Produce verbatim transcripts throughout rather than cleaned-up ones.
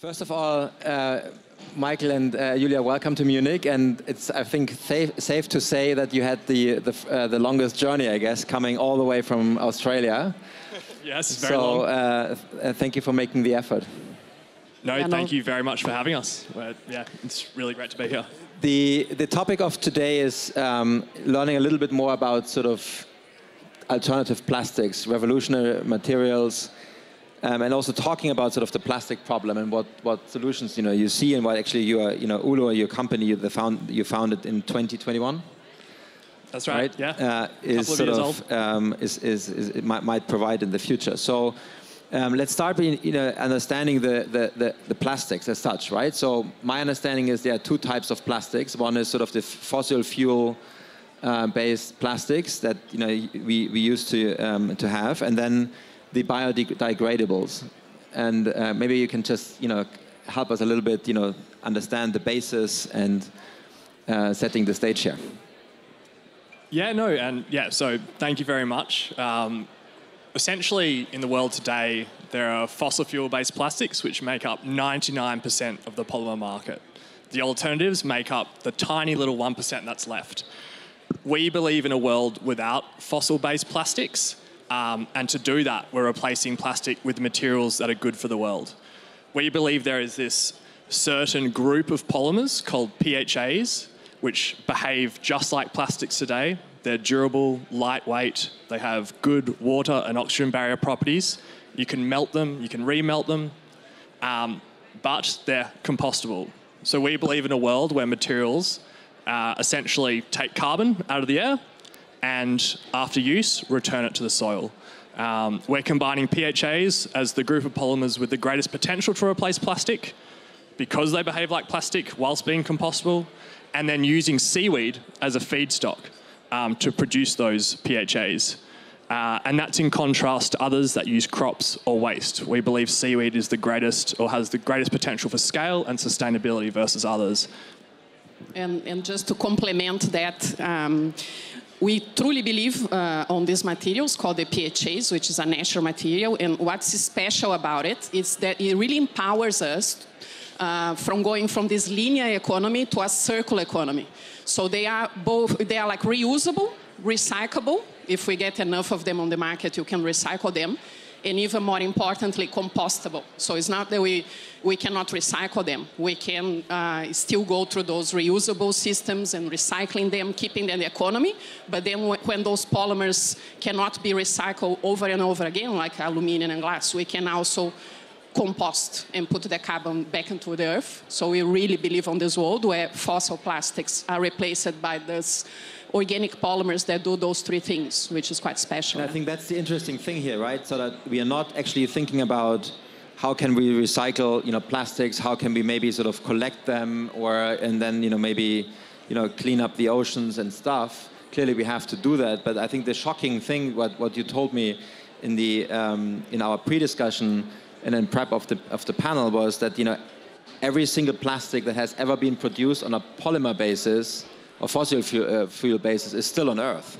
First of all, uh, Michael and uh, Julia, welcome to Munich, and it's, I think, safe, safe to say that you had the the, uh, the longest journey, I guess, coming all the way from Australia. Yes, it's very so, long. So uh, th thank you for making the effort. No, yeah, thank no. you very much for having us. We're, yeah, it's really great to be here. The, the topic of today is um, learning a little bit more about sort of alternative plastics, revolutionary materials, um, and also talking about sort of the plastic problem and what, what solutions, you know, you see, and what actually you are, you know, U L U U, your company, the found, you founded in twenty twenty-one. That's right, right? yeah. Uh, is sort of, um, is, is, is, it might, might provide in the future. So. Um, let's start by you know, understanding the, the, the, the plastics as such, right? So my understanding is there are two types of plastics. One is sort of the fossil fuel uh, based plastics that you know, we, we used to, um, to have, and then the biodegradables. And uh, maybe you can just you know, help us a little bit you know, understand the basis and uh, setting the stage here. Yeah, no, and yeah, so thank you very much. Um, Essentially, in the world today, there are fossil fuel-based plastics which make up ninety-nine percent of the polymer market. The alternatives make up the tiny little one percent that's left. We believe in a world without fossil-based plastics, um, and to do that, we're replacing plastic with materials that are good for the world. We believe there is this certain group of polymers called P H As, which behave just like plastics today. They're durable, lightweight, they have good water and oxygen barrier properties. You can melt them, you can remelt them, um, but they're compostable. So we believe in a world where materials uh, essentially take carbon out of the air and after use, return it to the soil. Um, we're combining P H As as the group of polymers with the greatest potential to replace plastic because they behave like plastic whilst being compostable, and then using seaweed as a feedstock. Um, to produce those P H As. Uh, and that's in contrast to others that use crops or waste. We believe seaweed is the greatest, or has the greatest potential for scale and sustainability versus others. And, and just to complement that, um, we truly believe uh, on these materials called the P H As, which is a natural material. And what's special about it is that it really empowers us Uh, from going from this linear economy to a circular economy. So they are both, they are like reusable, recyclable. If we get enough of them on the market, you can recycle them. And even more importantly, compostable. So it's not that we, we cannot recycle them. We can uh, still go through those reusable systems and recycling them, keeping them in the economy. But then when those polymers cannot be recycled over and over again, like aluminum and glass, we can also compost and put the carbon back into the earth. So we really believe on this world where fossil plastics are replaced by these organic polymers that do those three things, which is quite special. And I think that's the interesting thing here, right? So that we are not actually thinking about how can we recycle, you know, plastics, how can we maybe sort of collect them, or and then, you know, maybe, you know, clean up the oceans and stuff. Clearly we have to do that, but I think the shocking thing, what, what you told me in, the, um, in our pre-discussion and then prep of the, of the panel was that, you know, every single plastic that has ever been produced on a polymer basis or fossil fuel, uh, fuel basis is still on Earth.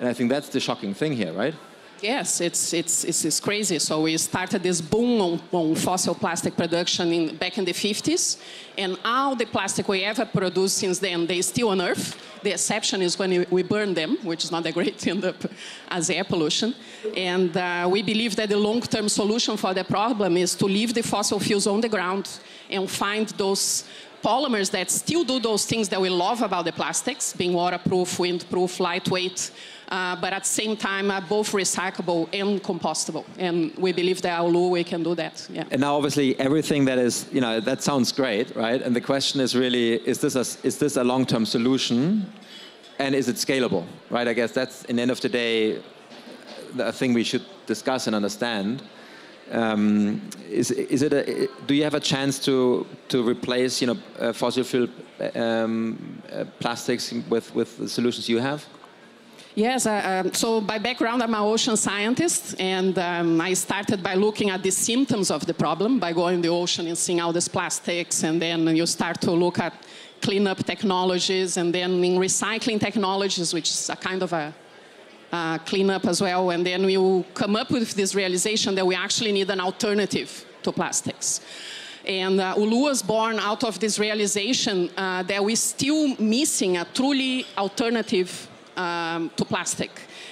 And I think that's the shocking thing here, right? Yes, it's, it's, it's, it's crazy. So we started this boom on, on fossil plastic production in, back in the fifties. And all the plastic we ever produced since then, they're still on Earth. The exception is when we burn them, which is not a great end up as air pollution. And uh, we believe that the long-term solution for the problem is to leave the fossil fuels on the ground and find those polymers that still do those things that we love about the plastics, being waterproof, windproof, lightweight, uh, but at the same time are both recyclable and compostable. And we believe that U L U U we can do that. Yeah. And now obviously everything that is, you know, that sounds great, right? And the question is really, is this a, is this a long-term solution? And is it scalable, right? I guess that's, in the end of the day, the thing we should discuss and understand. Um, is, is it a, do you have a chance to to replace you know uh, fossil fuel um, uh, plastics with with the solutions you have? Yes, uh, um, so by background, I'm an ocean scientist, and um, I started by looking at the symptoms of the problem, by going in the ocean and seeing all these plastics, and then you start to look at cleanup technologies, and then in recycling technologies, which is a kind of a Uh, clean up as well, and then we will come up with this realization that we actually need an alternative to plastics. And uh, U L U U was born out of this realization uh, that we're still missing a truly alternative um, to plastic.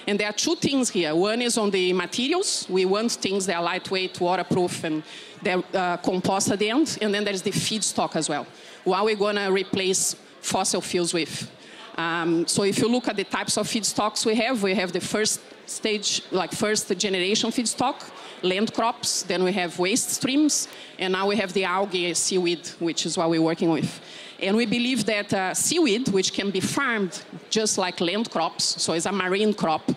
And there are two things here. One is on the materials. We want things that are lightweight, waterproof, and they're uh, compost at the end. And then there's the feedstock as well. What we're going to replace fossil fuels with. Um, so if you look at the types of feedstocks we have, we have the first stage, like first generation feedstock, land crops, then we have waste streams, and now we have the algae seaweed, which is what we're working with. And we believe that uh, seaweed, which can be farmed just like land crops, so it's a marine crop,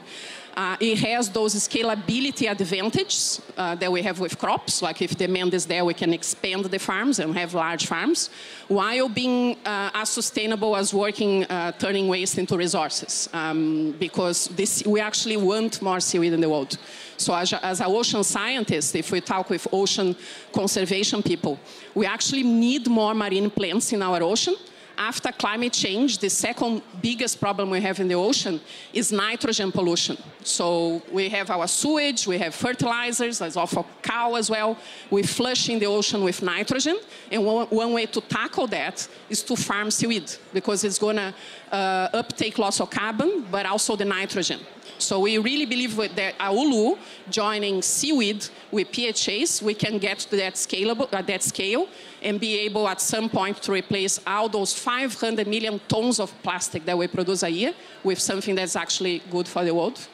uh, it has those scalability advantages uh, that we have with crops, like if demand is there, we can expand the farms and have large farms, while being uh, as sustainable as working, uh, turning waste into resources, um, because this, we actually want more seaweed in the world. So as, as an ocean scientist, if we talk with ocean conservation people, we actually need more marine plants in our ocean. After climate change, the second biggest problem we have in the ocean is nitrogen pollution. So we have our sewage, we have fertilizers, there's also cow as well. We flush in the ocean with nitrogen. And one, one way to tackle that is to farm seaweed, because it's going to uh, uptake lots of carbon, but also the nitrogen. So we really believe that U L U U, joining seaweed with P H As, we can get to that, scalable, uh, that scale and be able at some point to replace all those five hundred million tons of plastic that we produce a year with something that's actually good for the world.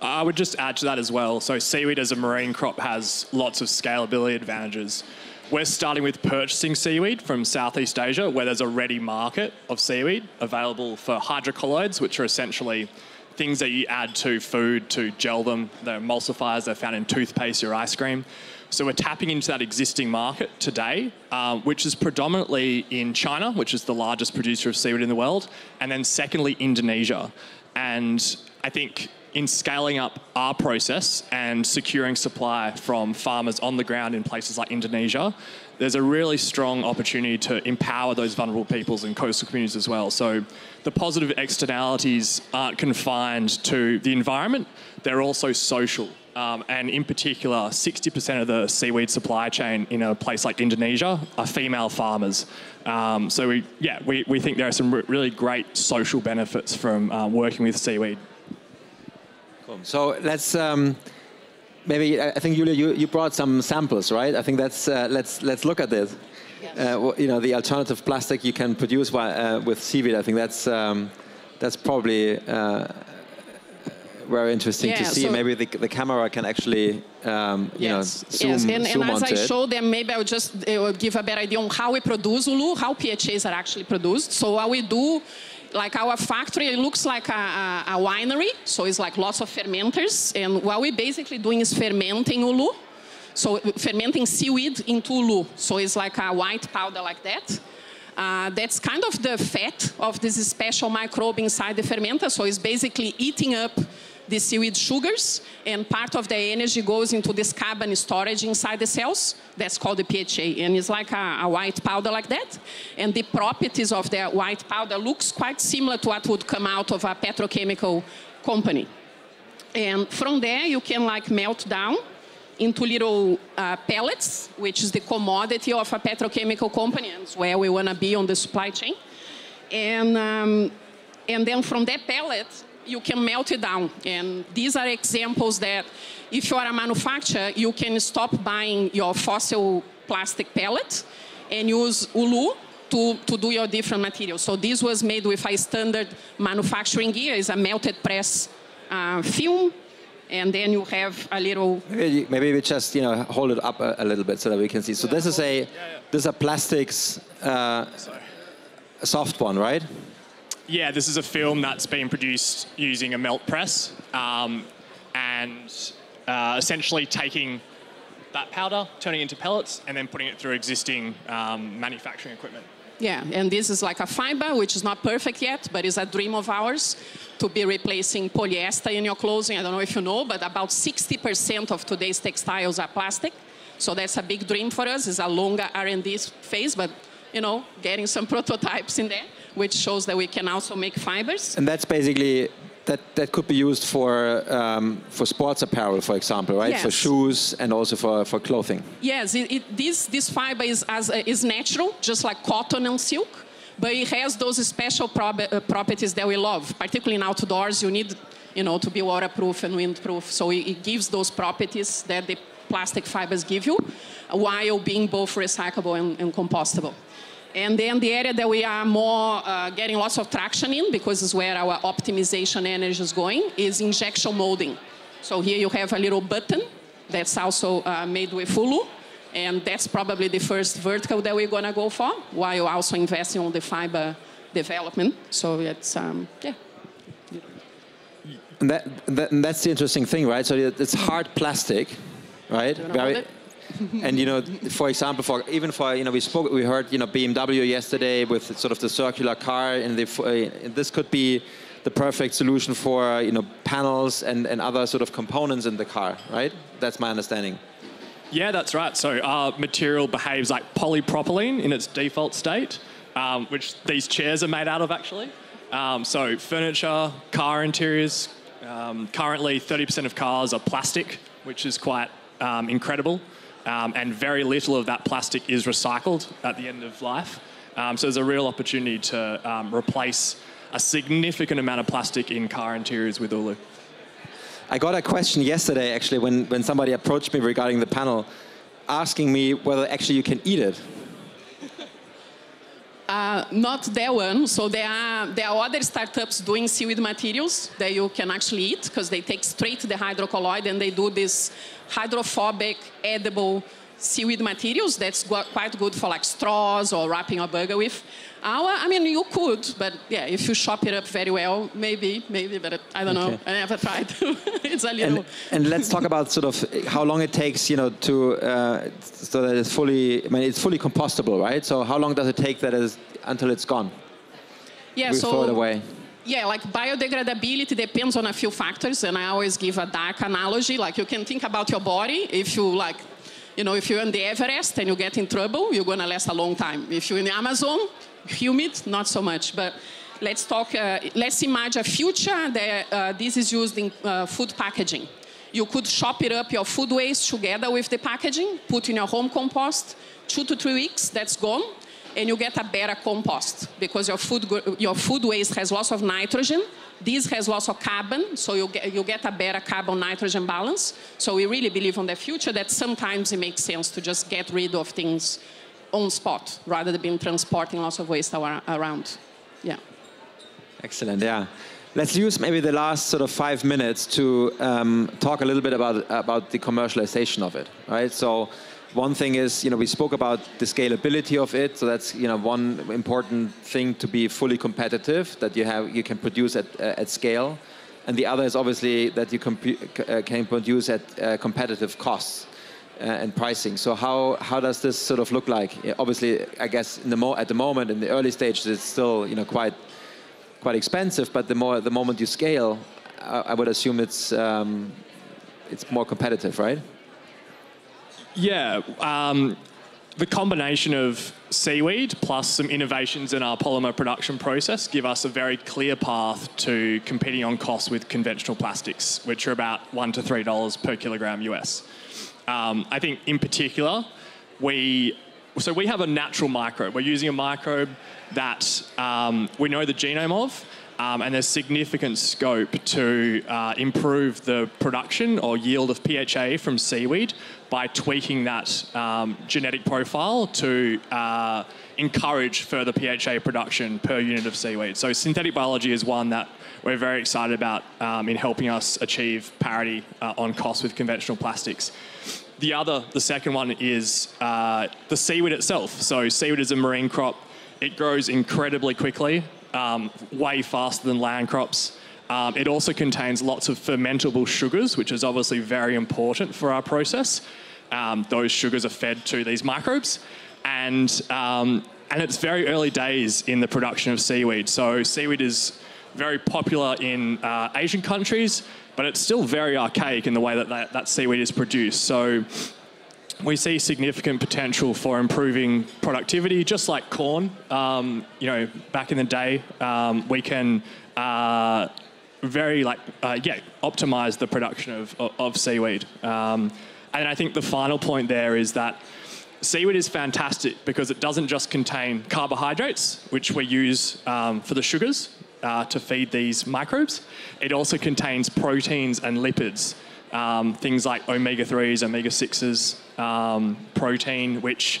I would just add to that as well. So seaweed as a marine crop has lots of scalability advantages. We're starting with purchasing seaweed from Southeast Asia, where there's a ready market of seaweed available for hydrocolloids, which are essentially things that you add to food to gel them. They're emulsifiers, they're found in toothpaste, your ice cream. So we're tapping into that existing market today, uh, which is predominantly in China, which is the largest producer of seaweed in the world, and then secondly, Indonesia. And I think in scaling up our process and securing supply from farmers on the ground in places like Indonesia, there's a really strong opportunity to empower those vulnerable peoples and coastal communities as well. So the positive externalities aren't confined to the environment, they're also social. Um, and in particular, sixty percent of the seaweed supply chain in a place like Indonesia are female farmers. Um, so we, yeah, we, we think there are some really great social benefits from uh, working with seaweed. So let's um, maybe I think Julia, you, you brought some samples, right? I think that's uh, let's let's look at this. Yes. Uh, you know, the alternative plastic you can produce by, uh, with seaweed. I think that's um, that's probably uh, very interesting yeah, to see. So maybe the, the camera can actually um, you yes, know zoom, yes. and, zoom and as I show them, maybe I would just it would give a better idea on how we produce U L U U, how P H As are actually produced. So what we do. Like our factory, it looks like a, a, a winery, so it's like lots of fermenters. And what we're basically doing is fermenting U L U U, so fermenting seaweed into U L U U. So it's like a white powder like that. Uh, that's kind of the fat of this special microbe inside the fermenter, so it's basically eating up the seaweed sugars, and part of the energy goes into this carbon storage inside the cells. That's called the P H A, and it's like a, a white powder like that. And the properties of that white powder looks quite similar to what would come out of a petrochemical company. And from there, you can like melt down into little uh, pellets, which is the commodity of a petrochemical company, and it's where we want to be on the supply chain. And, um, and then from that pellet, you can melt it down. And these are examples that if you are a manufacturer, you can stop buying your fossil plastic pellet and use U L U U to, to do your different materials. So this was made with a standard manufacturing gear. It's a melted press uh, film. And then you have a little... Maybe, maybe we just, you know, hold it up a, a little bit so that we can see. So yeah, this, is a, yeah, yeah. this is a plastics uh, soft one, right? Yeah, this is a film that's been produced using a melt press um, and uh, essentially taking that powder, turning it into pellets, and then putting it through existing um, manufacturing equipment. Yeah, and this is like a fiber, which is not perfect yet, but it's a dream of ours to be replacing polyester in your clothing. I don't know if you know, but about sixty percent of today's textiles are plastic. So that's a big dream for us. It's a longer R and D phase, but, you know, getting some prototypes in there, which shows that we can also make fibers. And that's basically That, that could be used for, um, for sports apparel, for example, right? Yes. For shoes and also for, for clothing. Yes, it, it, this, this fiber is, as, uh, is natural, just like cotton and silk, but it has those special prob uh, properties that we love. Particularly in outdoors, you need you know, to be waterproof and windproof, so it, it gives those properties that the plastic fibers give you, while being both recyclable and, and compostable. And then the area that we are more uh, getting lots of traction in, because it's where our optimization energy is going, is injection molding. So here you have a little button that's also uh, made with U L U U, and that's probably the first vertical that we're going to go for, while also investing on the fiber development. So it's, um, yeah. And that, that, and that's the interesting thing, right? So it's hard plastic, right? Very. And you know, for example, for even for you know, we spoke, we heard you know B M W yesterday with sort of the circular car, and the, uh, this could be the perfect solution for you know panels and and other sort of components in the car, right? That's my understanding. Yeah, that's right. So our material behaves like polypropylene in its default state, um, which these chairs are made out of actually. Um, so furniture, car interiors. Um, currently, thirty percent of cars are plastic, which is quite um, incredible. Um, and very little of that plastic is recycled at the end of life. Um, so there's a real opportunity to um, replace a significant amount of plastic in car interiors with U L U U. I got a question yesterday, actually, when, when somebody approached me regarding the panel, asking me whether actually you can eat it. Uh, not that one. So there are, there are other startups doing seaweed materials that you can actually eat, because they take straight the hydrocolloid and they do this hydrophobic, edible seaweed materials that's quite good for like straws or wrapping a burger with. Our, I mean, you could, but yeah, if you chop it up very well, maybe, maybe, but I don't okay. know. I never tried. It's a little. And, and let's talk about sort of how long it takes, you know, to uh, so that it's fully. I mean, it's fully compostable, right? So how long does it take that is until it's gone? Yeah. We so. Throw it away. Yeah, like biodegradability depends on a few factors, and I always give a dark analogy. Like you can think about your body. If you like, you know, if you're on the Everest and you get in trouble, you're gonna last a long time. If you're in the Amazon, humid, not so much. But let's talk. Uh, let's imagine a future that uh, this is used in uh, food packaging. You could chop it up your food waste together with the packaging, put in your home compost. Two to three weeks, that's gone. And you get a better compost, because your food, your food waste has lots of nitrogen. This has lots of carbon, so you get, you get a better carbon-nitrogen balance. So we really believe in the future that sometimes it makes sense to just get rid of things on spot, rather than being transporting lots of waste around. Yeah. Excellent, yeah. Let's use maybe the last sort of five minutes to um, talk a little bit about, about the commercialization of it, right? So, one thing is, you know, we spoke about the scalability of it, so that's, you know, one important thing to be fully competitive, that you have, you can produce at, uh, at scale. And the other is obviously that you uh, can produce at uh, competitive costs uh, and pricing. So how, how does this sort of look like? Obviously, I guess in the mo at the moment, in the early stages, it's still, you know, quite, quite expensive, but the, more, the moment you scale, I, I would assume it's, um, it's more competitive, right? Yeah, um, the combination of seaweed plus some innovations in our polymer production process give us a very clear path to competing on costs with conventional plastics, which are about one to three dollars per kilogram U S. Um, I think in particular, we so we have a natural microbe. We're using a microbe that um, we know the genome of, um, and there's significant scope to uh, improve the production or yield of P H A from seaweed by tweaking that um, genetic profile to uh, encourage further P H A production per unit of seaweed. So synthetic biology is one that we're very excited about um, in helping us achieve parity uh, on cost with conventional plastics. The other, the second one is uh, the seaweed itself. So seaweed is a marine crop. It grows incredibly quickly, um, way faster than land crops. Um, it also contains lots of fermentable sugars, which is obviously very important for our process. Um, those sugars are fed to these microbes. And, um, and it's very early days in the production of seaweed. So seaweed is very popular in uh, Asian countries, but it's still very archaic in the way that, that that seaweed is produced. So we see significant potential for improving productivity, just like corn. Um, you know, back in the day, um, we can... Uh, very like uh, yeah, optimize the production of, of, of seaweed. Um, and I think the final point there is that seaweed is fantastic because it doesn't just contain carbohydrates, which we use um, for the sugars uh, to feed these microbes. It also contains proteins and lipids, um, things like omega threes, omega sixes, um, protein, which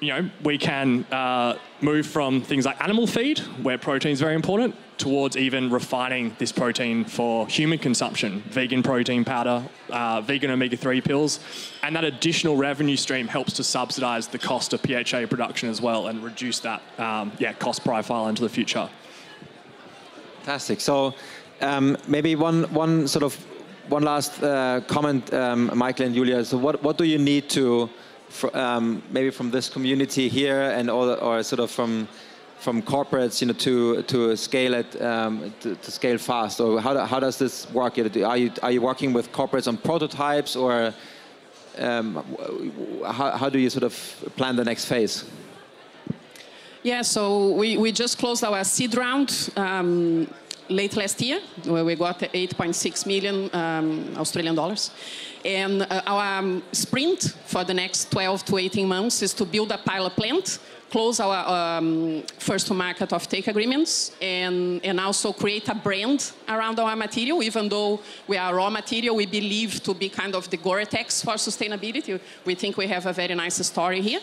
you know, we can uh, move from things like animal feed, where protein is very important, towards even refining this protein for human consumption, vegan protein powder, uh, vegan omega three pills, and that additional revenue stream helps to subsidise the cost of P H A production as well and reduce that um, yeah, cost profile into the future. Fantastic. So um, maybe one, one sort of one last uh, comment, um, Michael and Julia. So what, what do you need to For, um, maybe from this community here, and all, or sort of from from corporates, you know, to to scale it um, to, to scale fast? Or how do, how does this work? Are you are you working with corporates on prototypes, or um, how how do you sort of plan the next phase? Yeah, so we we just closed our seed round um, late last year, where we got eight point six million um, Australian dollars. And uh, our um, sprint for the next twelve to eighteen months is to build a pilot plant, close our um, first-to-market offtake agreements, and, and also create a brand around our material. Even though we are raw material, we believe to be kind of the Gore-Tex for sustainability. We think we have a very nice story here.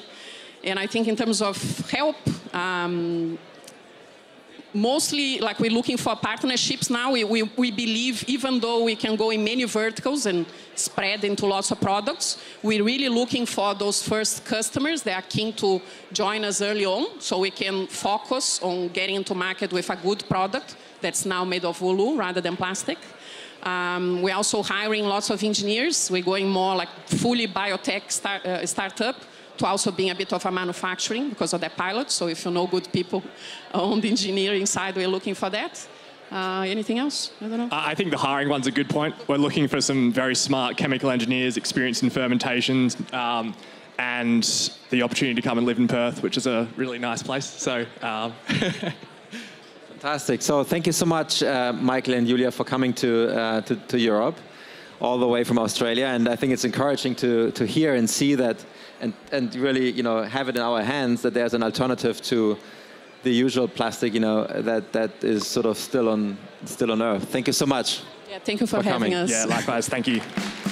And I think in terms of help, um, mostly, like, we're looking for partnerships now. We, we, we believe, even though we can go in many verticals and spread into lots of products, we're really looking for those first customers that are keen to join us early on, so we can focus on getting into market with a good product that's now made of U L U rather than plastic. Um, we're also hiring lots of engineers. We're going more like fully biotech start, uh, startup, to also being a bit of a manufacturing because of that pilot. So if you know good people on the engineering side, we're looking for that. Uh, anything else? I don't know. I think the hiring one's a good point. We're looking for some very smart chemical engineers, experienced in fermentations, um, and the opportunity to come and live in Perth, which is a really nice place. So. Um. Fantastic. So thank you so much, uh, Michael and Julia, for coming to, uh, to, to Europe, all the way from Australia. And I think it's encouraging to, to hear and see that, And, and really, you know, have it in our hands that there's an alternative to the usual plastic, you know, that, that is sort of still on, still on Earth. Thank you so much. Yeah, thank you for, for having coming. us. Yeah, likewise. Thank you.